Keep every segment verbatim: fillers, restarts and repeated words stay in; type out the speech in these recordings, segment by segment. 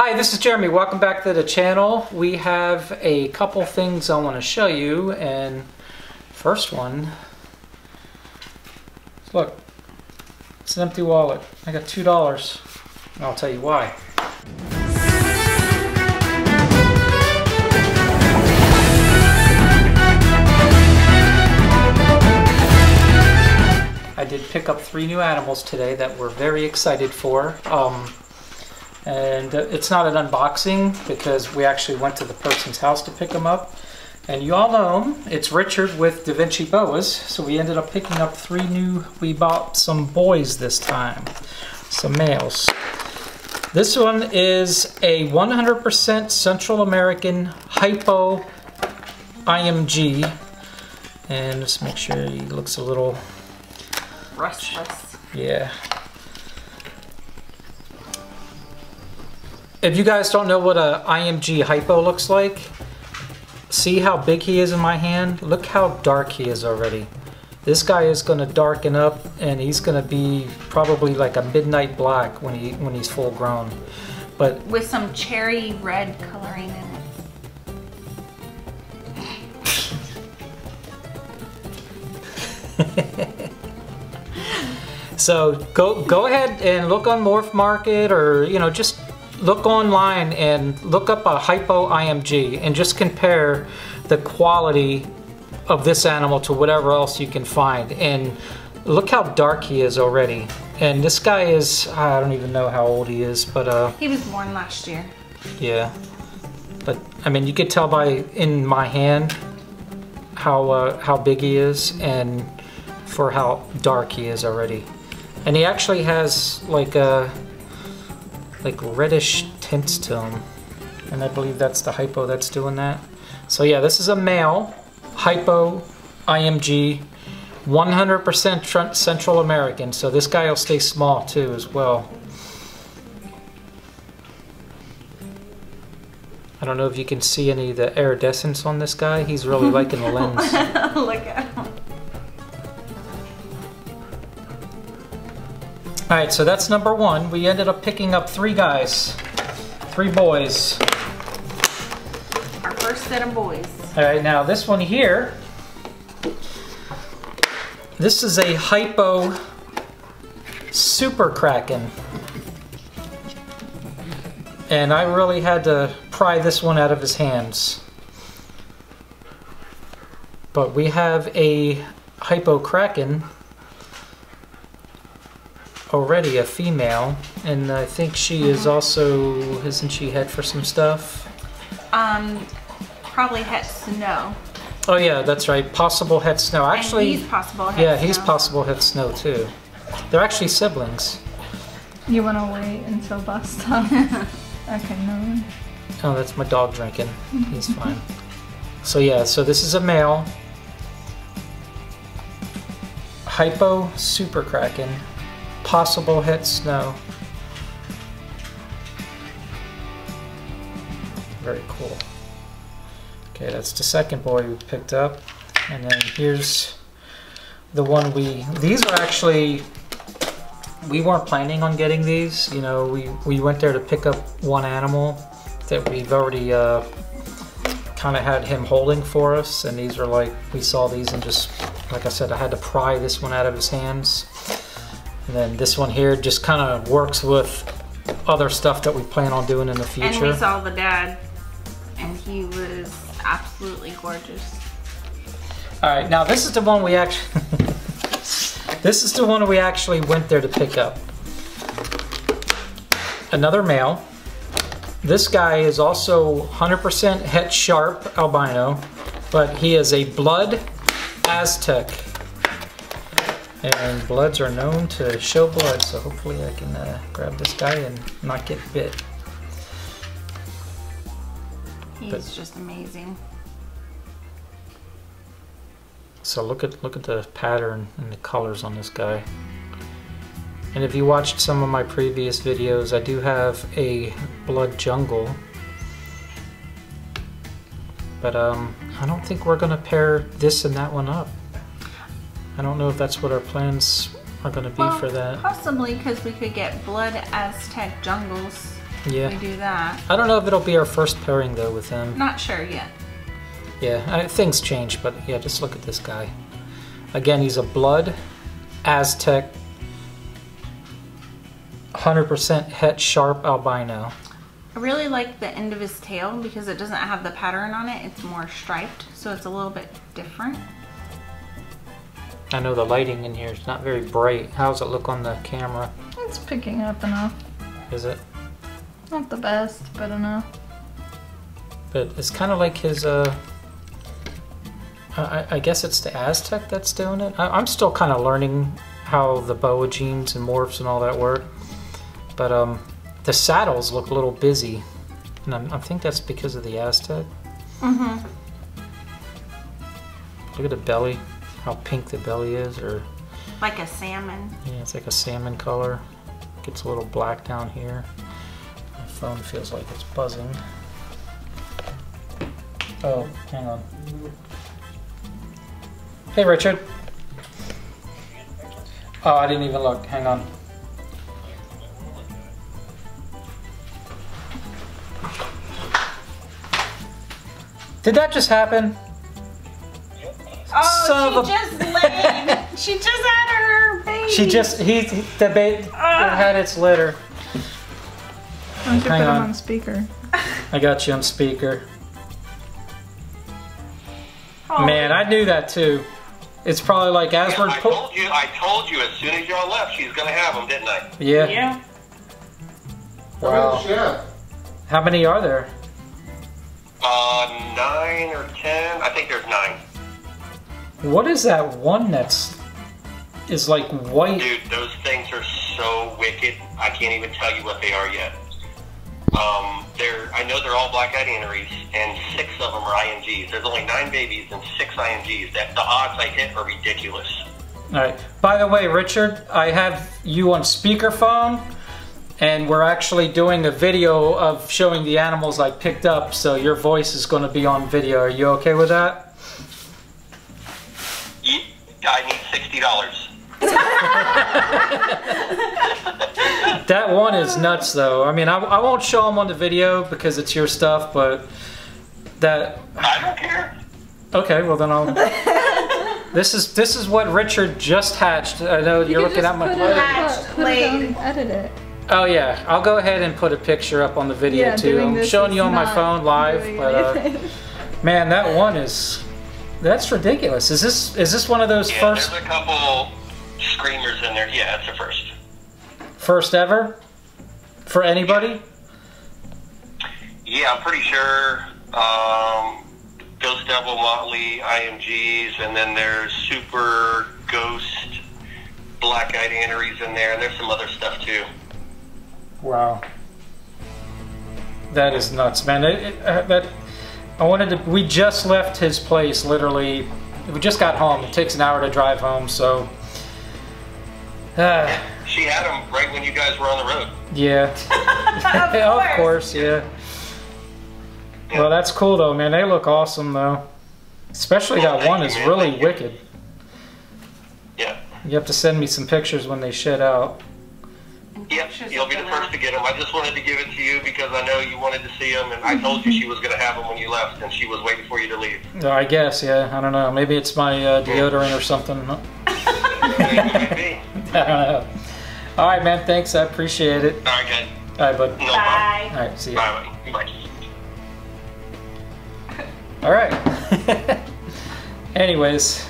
Hi, this is Jeremy. Welcome back to the channel. We have a couple things I want to show you, and first one, look, it's an empty wallet. I got two dollars, and I'll tell you why. I did pick up three new animals today that we're very excited for. Um, And it's not an unboxing because we actually went to the person's house to pick them up. And you all know him. It's Richard with DaVinci Boas. So we ended up picking up three new, we bought some boys this time, some males. This one is a one hundred percent Central American hypo I M G. And just make sure he looks a little restless. Yeah. If you guys don't know what a I M G hypo looks like, see how big he is in my hand? Look how dark he is already. This guy is going to darken up, and he's going to be probably like a midnight black when he when he's full grown. But with some cherry red coloring in it. So go go ahead and look on Morph Market, or you know, just look online and look up a hypo I M G and just compare the quality of this animal to whatever else you can find. And look how dark he is already. And this guy is, I don't even know how old he is, but uh he was born last year. Yeah, but I mean, you could tell by in my hand how uh, how big he is and for how dark he is already. And he actually has like a like reddish tints to them, and I believe that's the hypo that's doing that. So yeah, this is a male hypo I M G, one hundred percent Central American, so this guy will stay small too as well. I don't know if you can see any of the iridescence on this guy. He's really liking the lens. Look at him. All right, so that's number one. We ended up picking up three guys, three boys. Our first set of boys. All right, now this one here, this is a hypo super kraken. And I really had to pry this one out of his hands. But we have a hypo kraken already, a female, and I think she is also, isn't she head for some stuff? Um, probably het snow. Oh yeah, that's right. Possible het snow. Actually, and he's possible het yeah, snow. he's possible het snow too. They're actually siblings. You want to wait until last time? Okay, no. Oh, that's my dog drinking. He's fine. So yeah, so this is a male hypo super kraken. Possible het snow. Very cool. Okay, that's the second boy we picked up. And then here's the one we, these are actually, we weren't planning on getting these. You know, we, we went there to pick up one animal that we've already uh, kind of had him holding for us. And these are like, we saw these and just, like I said, I had to pry this one out of his hands. And then this one here just kind of works with other stuff that we plan on doing in the future. And we saw the dad, and he was absolutely gorgeous. All right, now this is the one we actually this is the one we actually went there to pick up. Another male. This guy is also one hundred percent het sharp albino, but he is a blood Aztec. And bloods are known to show blood, so hopefully I can uh, grab this guy and not get bit. He's but, just amazing. So look at look at the pattern and the colors on this guy. And if you watched some of my previous videos, I do have a blood jungle. But um, I don't think we're gonna pair this and that one up. I don't know if that's what our plans are going to be well, for that. Possibly, because we could get blood Aztec jungles. yeah. we do that. I don't know if it'll be our first pairing though with him. Not sure yet. Yeah, I, things change, but yeah, just look at this guy. Again, he's a blood Aztec, one hundred percent het sharp albino. I really like the end of his tail because it doesn't have the pattern on it. It's more striped, so it's a little bit different. I know the lighting in here is not very bright. How's it look on the camera? It's picking up enough. Is it? Not the best, but enough. But it's kind of like his, uh, I, I guess it's the Aztec that's doing it. I, I'm still kind of learning how the boa genes and morphs and all that work. But um, the saddles look a little busy. And I'm, I think that's because of the Aztec. Mm-hmm. Look at the belly. How pink the belly is, or like a salmon. Yeah, it's like a salmon color. Gets a little black down here. My phone feels like it's buzzing. Oh, hang on. Hey, Richard. Oh, I didn't even look. Hang on. Did that just happen? Oh, Son she of a... just laid. She just had her baby. She just, he, the baby uh, had its litter. I need to put him on speaker. I got you on speaker. Oh. Man, I knew that too. It's probably like as yeah, we're... I told you, I told you as soon as y'all left, she's gonna have them, didn't I? Yeah. Yeah. Wow. Sure. How many are there? Uh, nine or ten. I think there's nine. What is that one that's is like white? Dude, those things are so wicked. I can't even tell you what they are yet. Um, they're I know they're all black-eyed anerys, and six of them are I M Gs. There's only nine babies and six I M Gs. That the odds I hit are ridiculous. All right. By the way, Richard, I have you on speakerphone, and we're actually doing a video of showing the animals I picked up. So your voice is going to be on video. Are you okay with that? I need sixty dollars. That one is nuts, though. I mean, I, I won't show them on the video because it's your stuff, but that. I don't care. Okay, well then I'll. this is this is what Richard just hatched. I know you you're looking at my. Put it hatched, put it on, edit it. Oh yeah, I'll go ahead and put a picture up on the video yeah, too. I'm showing you on my phone live, but uh, man, that one is. That's ridiculous. Is this is this one of those yeah, first? There's a couple screamers in there. Yeah, that's a first. First ever? For anybody? Yeah, yeah I'm pretty sure. Um, Ghost Devil Motley, I M Gs, and then there's Super Ghost Black-eyed Anerys in there, and there's some other stuff too. Wow. That is nuts, man. It, it, uh, that. I wanted to, we just left his place, literally, we just got home. It takes an hour to drive home, so. Uh, she had him right when you guys were on the road. Yeah. of, of course, yeah. yeah. Well, that's cool though, man. They look awesome though. Especially well, that one is man. really thank wicked. You. Yeah. You have to send me some pictures when they shed out. Yep, you'll be the first to get them. I just wanted to give it to you because I know you wanted to see them, and I told you she was going to have them when you left, and she was waiting for you to leave. Oh, I guess, yeah. I don't know. Maybe it's my uh, deodorant or something. I don't know. All right, man. Thanks. I appreciate it. All right, guys. All right, bud. No bye. All right, see you. Bye. Bye. Bye. All right. Anyways,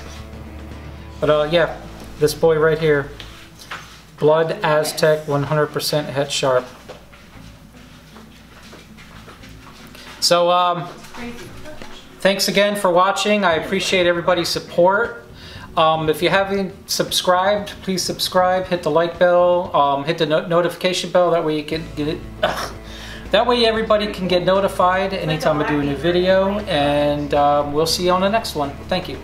but uh, yeah, this boy right here. Blood Aztec, one hundred percent het sharp. So, um, thanks again for watching. I appreciate everybody's support. Um, if you haven't subscribed, please subscribe. Hit the like bell. Um, hit the no notification bell. That way you can get it. Ugh. That way everybody can get notified anytime I do a new video. And um, we'll see you on the next one. Thank you.